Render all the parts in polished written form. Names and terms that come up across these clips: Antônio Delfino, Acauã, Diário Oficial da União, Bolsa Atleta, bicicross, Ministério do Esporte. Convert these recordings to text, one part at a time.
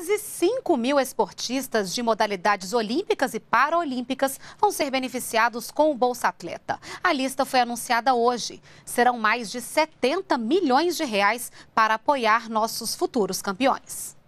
Quase 5 mil esportistas de modalidades olímpicas e paraolímpicas vão ser beneficiados com o Bolsa Atleta. A lista foi anunciada hoje. Serão mais de 70 milhões de reais para apoiar nossos futuros campeões.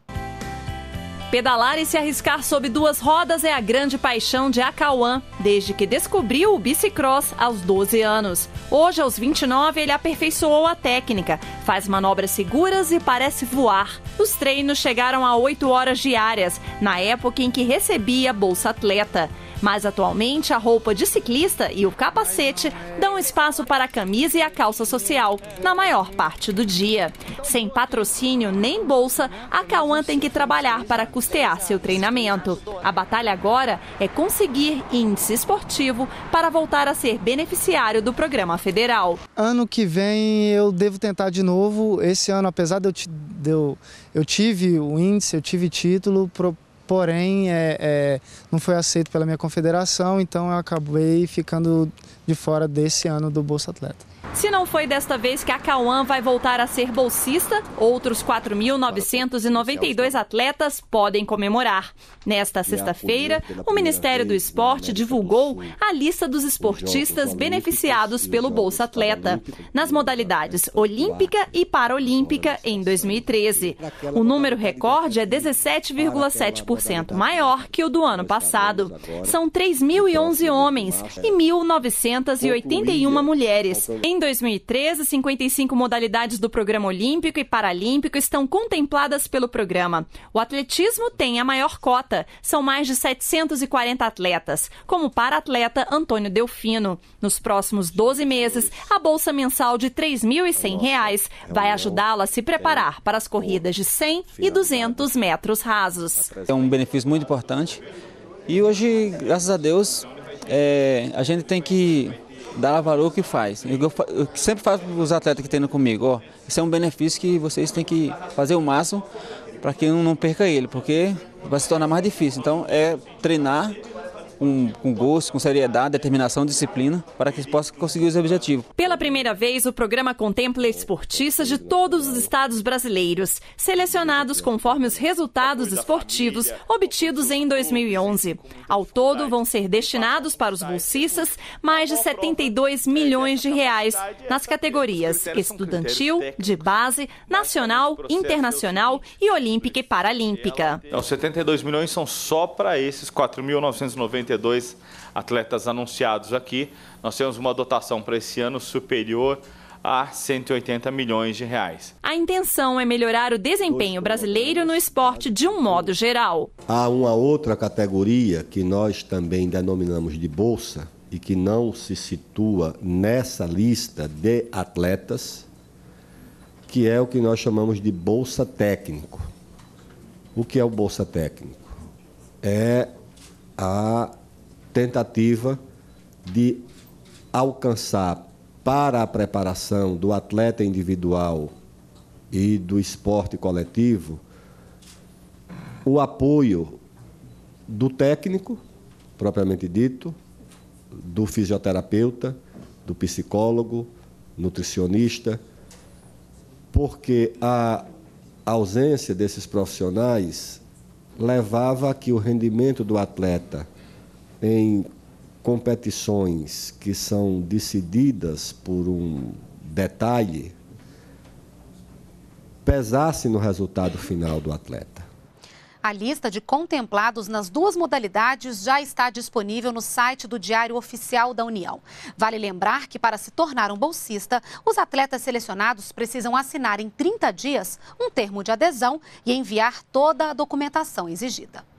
Pedalar e se arriscar sob duas rodas é a grande paixão de Acauã, desde que descobriu o bicicross aos 12 anos. Hoje, aos 29, ele aperfeiçoou a técnica, faz manobras seguras e parece voar. Os treinos chegaram a 8 horas diárias, na época em que recebia Bolsa Atleta. Mas atualmente a roupa de ciclista e o capacete dão espaço para a camisa e a calça social, na maior parte do dia. Sem patrocínio nem bolsa, Acauã tem que trabalhar para custear seu treinamento. A batalha agora é conseguir índice esportivo para voltar a ser beneficiário do programa federal. Ano que vem eu devo tentar de novo. Esse ano, apesar de eu tive o índice, eu tive título, porém não foi aceito pela minha confederação, então eu acabei ficando de fora desse ano do Bolsa Atleta. Se não foi desta vez que Acauã vai voltar a ser bolsista, outros 4.992 atletas podem comemorar. Nesta sexta-feira, o Ministério do Esporte divulgou a lista dos esportistas beneficiados pelo Bolsa Atleta, nas modalidades olímpica e paralímpica em 2013. O número recorde é 17,7% maior que o do ano passado. São 3.011 homens e 1.981 mulheres. Em 2013, 55 modalidades do programa olímpico e paralímpico estão contempladas pelo programa. O atletismo tem a maior cota, são mais de 740 atletas, como o para-atleta Antônio Delfino. Nos próximos 12 meses, a bolsa mensal de R$ 3.100 vai ajudá-la a se preparar para as corridas de 100 e 200 metros rasos. É um benefício muito importante e hoje, graças a Deus, a gente tem que dar valor ao que faz. Eu sempre falo para os atletas que treinam comigo, isso é um benefício que vocês têm que fazer o máximo para que não perca ele, porque vai se tornar mais difícil. Então é treinar com gosto, com seriedade, determinação, disciplina, para que possa conseguir os objetivos. Pela primeira vez, o programa contempla esportistas de todos os estados brasileiros, selecionados conforme os resultados esportivos obtidos em 2011. Ao todo, vão ser destinados para os bolsistas mais de 72 milhões de reais nas categorias estudantil, de base, nacional, internacional e olímpica e paralímpica. Os 72 milhões são só para esses 4.990 atletas anunciados aqui. Nós temos uma dotação para esse ano superior a 180 milhões de reais. A intenção é melhorar o desempenho brasileiro no esporte de um modo geral. Há uma outra categoria que nós também denominamos de bolsa e que não se situa nessa lista de atletas, que é o que nós chamamos de bolsa técnico. O que é o bolsa técnico? É a tentativa de alcançar para a preparação do atleta individual e do esporte coletivo o apoio do técnico, propriamente dito, do fisioterapeuta, do psicólogo, nutricionista, porque a ausência desses profissionais levava a que o rendimento do atleta em competições que são decididas por um detalhe pesasse no resultado final do atleta. A lista de contemplados nas duas modalidades já está disponível no site do Diário Oficial da União. Vale lembrar que para se tornar um bolsista, os atletas selecionados precisam assinar em 30 dias um termo de adesão e enviar toda a documentação exigida.